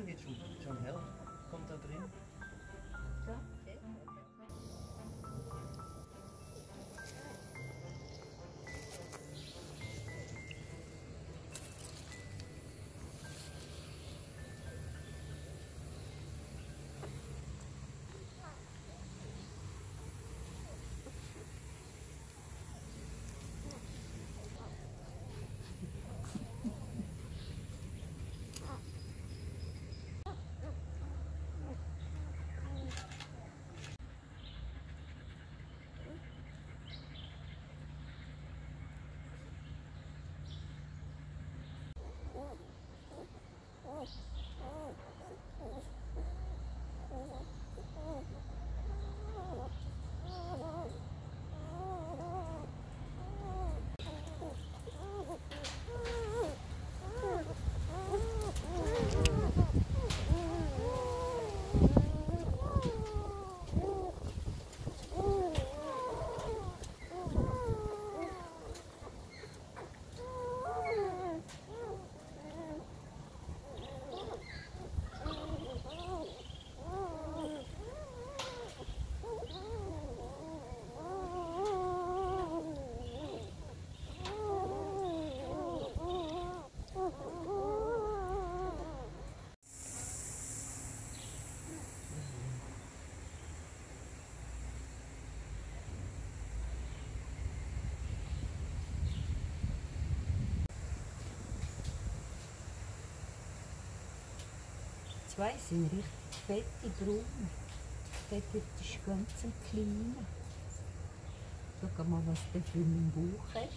Weißt du jetzt schon, John Hell kommt da drin? Ja, okay. Zwei sind richtig fette Brüder. Dort ist ganz ein kleiner. Schau mal, was der für einen Bauch hat.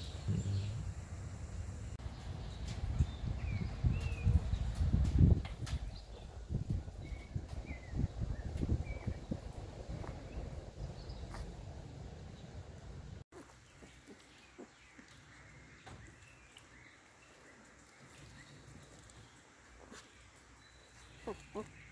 Oh, oh.